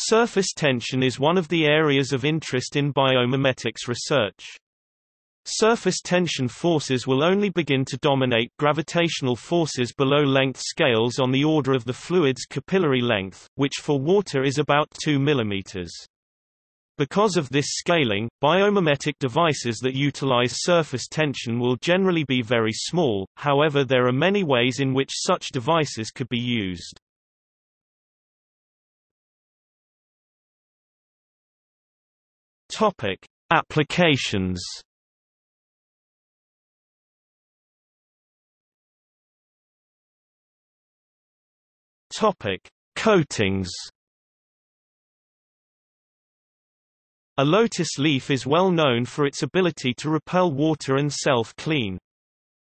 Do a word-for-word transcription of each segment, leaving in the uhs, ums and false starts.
Surface tension is one of the areas of interest in biomimetics research. Surface tension forces will only begin to dominate gravitational forces below length scales on the order of the fluid's capillary length, which for water is about two millimeters. Because of this scaling, biomimetic devices that utilize surface tension will generally be very small, however there are many ways in which such devices could be used. Topic: Applications. Topic: Coatings. A lotus leaf is well known for its ability to repel water and self-clean.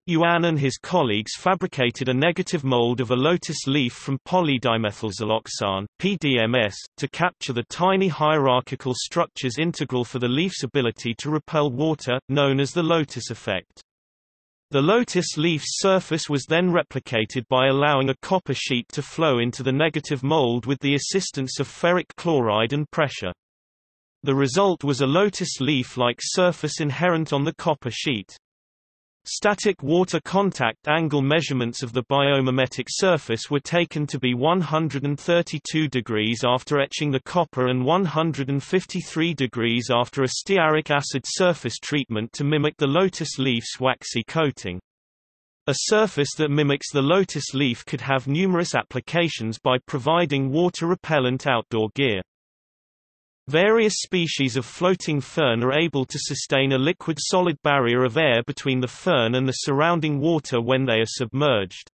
Yuan and his colleagues fabricated a negative mold of a lotus leaf from polydimethylsiloxane (P D M S) to capture the tiny hierarchical structures integral for the leaf's ability to repel water, known as the lotus effect. The lotus leaf's surface was then replicated by allowing a copper sheet to flow into the negative mold with the assistance of ferric chloride and pressure. The result was a lotus leaf-like surface inherent on the copper sheet. Static water contact angle measurements of the biomimetic surface were taken to be one hundred thirty-two degrees after etching the copper and one hundred fifty-three degrees after a stearic acid surface treatment to mimic the lotus leaf's waxy coating. A surface that mimics the lotus leaf could have numerous applications by providing water-repellent outdoor gear. Various species of floating fern are able to sustain a liquid-solid barrier of air between the fern and the surrounding water when they are submerged.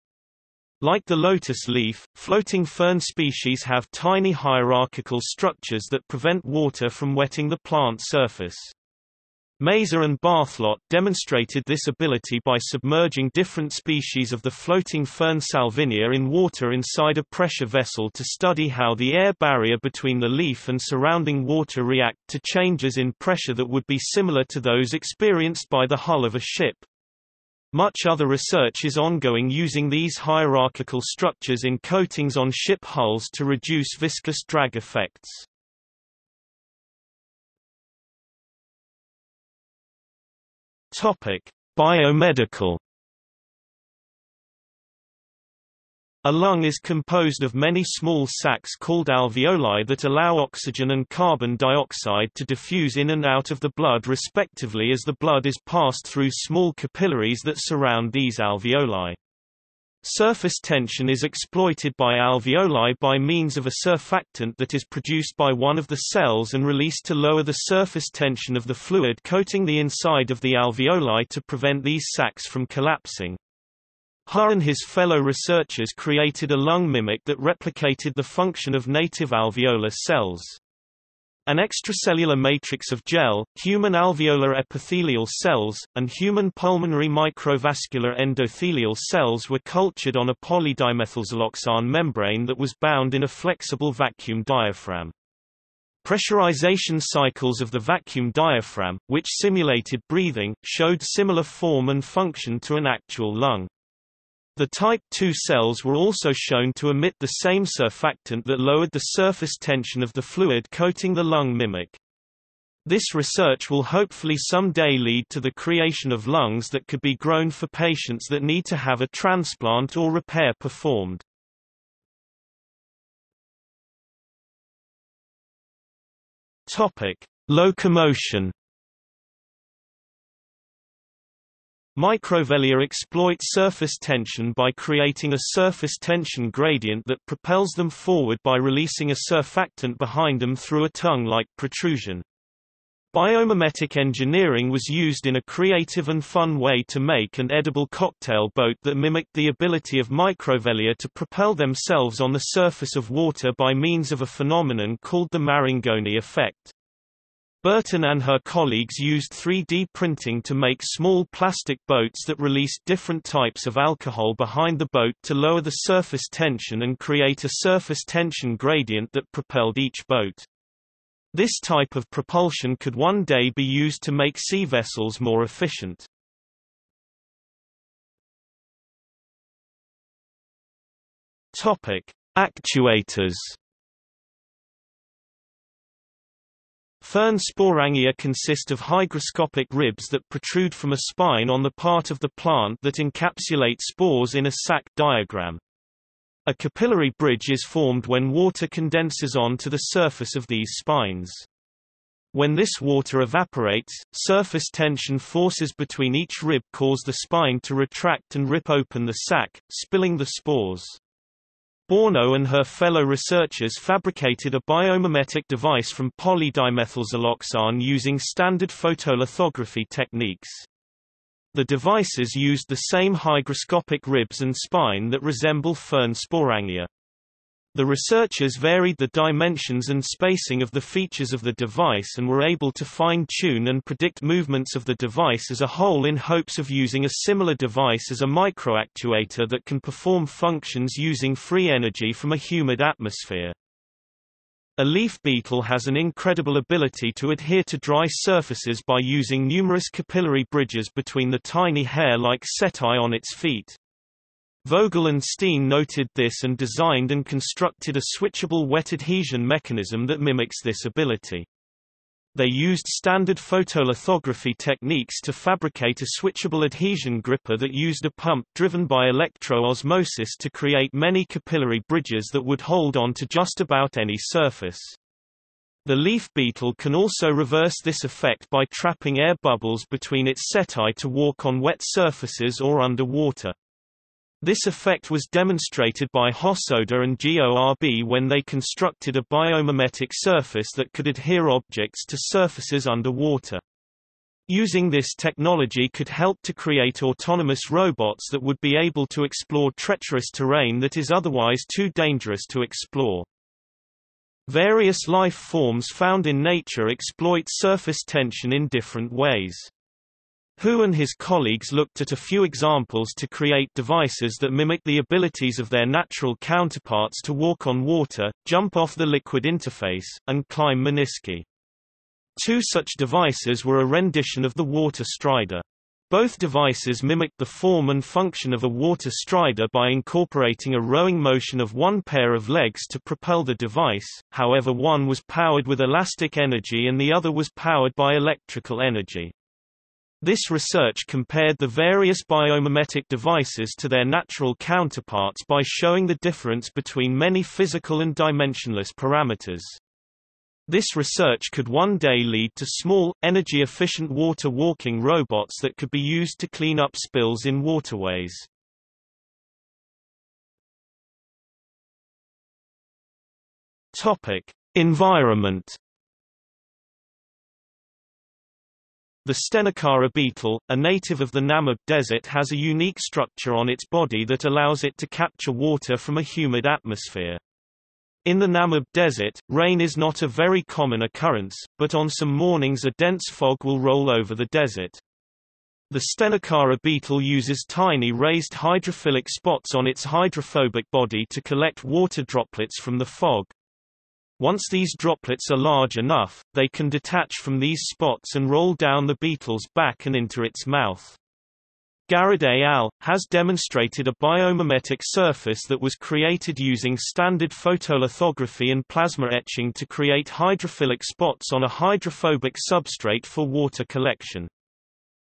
Like the lotus leaf, floating fern species have tiny hierarchical structures that prevent water from wetting the plant surface. Maser and Barthelot demonstrated this ability by submerging different species of the floating fern Salvinia in water inside a pressure vessel to study how the air barrier between the leaf and surrounding water react to changes in pressure that would be similar to those experienced by the hull of a ship. Much other research is ongoing using these hierarchical structures in coatings on ship hulls to reduce viscous drag effects. Topic: Biomedical. A lung is composed of many small sacs called alveoli that allow oxygen and carbon dioxide to diffuse in and out of the blood respectively as the blood is passed through small capillaries that surround these alveoli. Surface tension is exploited by alveoli by means of a surfactant that is produced by one of the cells and released to lower the surface tension of the fluid coating the inside of the alveoli to prevent these sacs from collapsing. He and his fellow researchers created a lung mimic that replicated the function of native alveolar cells. An extracellular matrix of gel, human alveolar epithelial cells, and human pulmonary microvascular endothelial cells were cultured on a polydimethylsiloxane membrane that was bound in a flexible vacuum diaphragm. Pressurization cycles of the vacuum diaphragm, which simulated breathing, showed similar form and function to an actual lung. The type two cells were also shown to emit the same surfactant that lowered the surface tension of the fluid coating the lung mimic. This research will hopefully someday lead to the creation of lungs that could be grown for patients that need to have a transplant or repair performed. Topic: Locomotion. Microvelia exploit surface tension by creating a surface tension gradient that propels them forward by releasing a surfactant behind them through a tongue-like protrusion. Biomimetic engineering was used in a creative and fun way to make an edible cocktail boat that mimicked the ability of microvelia to propel themselves on the surface of water by means of a phenomenon called the Marangoni effect. Burton and her colleagues used three D printing to make small plastic boats that released different types of alcohol behind the boat to lower the surface tension and create a surface tension gradient that propelled each boat. This type of propulsion could one day be used to make sea vessels more efficient. Topic: Actuators. Fern sporangia consist of hygroscopic ribs that protrude from a spine on the part of the plant that encapsulate spores in a sac diagram. A capillary bridge is formed when water condenses onto the surface of these spines. When this water evaporates, surface tension forces between each rib cause the spine to retract and rip open the sac, spilling the spores. Borno and her fellow researchers fabricated a biomimetic device from polydimethylsiloxane using standard photolithography techniques. The devices used the same hygroscopic ribs and spine that resemble fern sporangia. The researchers varied the dimensions and spacing of the features of the device and were able to fine-tune and predict movements of the device as a whole in hopes of using a similar device as a microactuator that can perform functions using free energy from a humid atmosphere. A leaf beetle has an incredible ability to adhere to dry surfaces by using numerous capillary bridges between the tiny hair-like setae on its feet. Vogel and Steen noted this and designed and constructed a switchable wet adhesion mechanism that mimics this ability. They used standard photolithography techniques to fabricate a switchable adhesion gripper that used a pump driven by electro-osmosis to create many capillary bridges that would hold on to just about any surface. The leaf beetle can also reverse this effect by trapping air bubbles between its setae to walk on wet surfaces or under water. This effect was demonstrated by Hosoda and G O R B when they constructed a biomimetic surface that could adhere objects to surfaces underwater. Using this technology could help to create autonomous robots that would be able to explore treacherous terrain that is otherwise too dangerous to explore. Various life forms found in nature exploit surface tension in different ways. Hu and his colleagues looked at a few examples to create devices that mimic the abilities of their natural counterparts to walk on water, jump off the liquid interface, and climb menisci. Two such devices were a rendition of the water strider. Both devices mimicked the form and function of a water strider by incorporating a rowing motion of one pair of legs to propel the device, however one was powered with elastic energy and the other was powered by electrical energy. This research compared the various biomimetic devices to their natural counterparts by showing the difference between many physical and dimensionless parameters. This research could one day lead to small, energy-efficient water-walking robots that could be used to clean up spills in waterways. Topic: Environment. The Stenocara beetle, a native of the Namib Desert, has a unique structure on its body that allows it to capture water from a humid atmosphere. In the Namib Desert, rain is not a very common occurrence, but on some mornings a dense fog will roll over the desert. The Stenocara beetle uses tiny raised hydrophilic spots on its hydrophobic body to collect water droplets from the fog. Once these droplets are large enough, they can detach from these spots and roll down the beetle's back and into its mouth. Garrod et al. Has demonstrated a biomimetic surface that was created using standard photolithography and plasma etching to create hydrophilic spots on a hydrophobic substrate for water collection.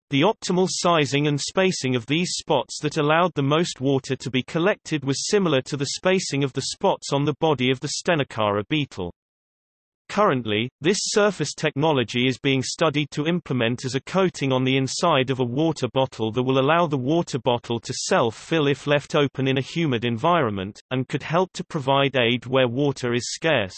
The optimal sizing and spacing of these spots that allowed the most water to be collected was similar to the spacing of the spots on the body of the Stenocara beetle. Currently, this surface technology is being studied to implement as a coating on the inside of a water bottle that will allow the water bottle to self-fill if left open in a humid environment, and could help to provide aid where water is scarce.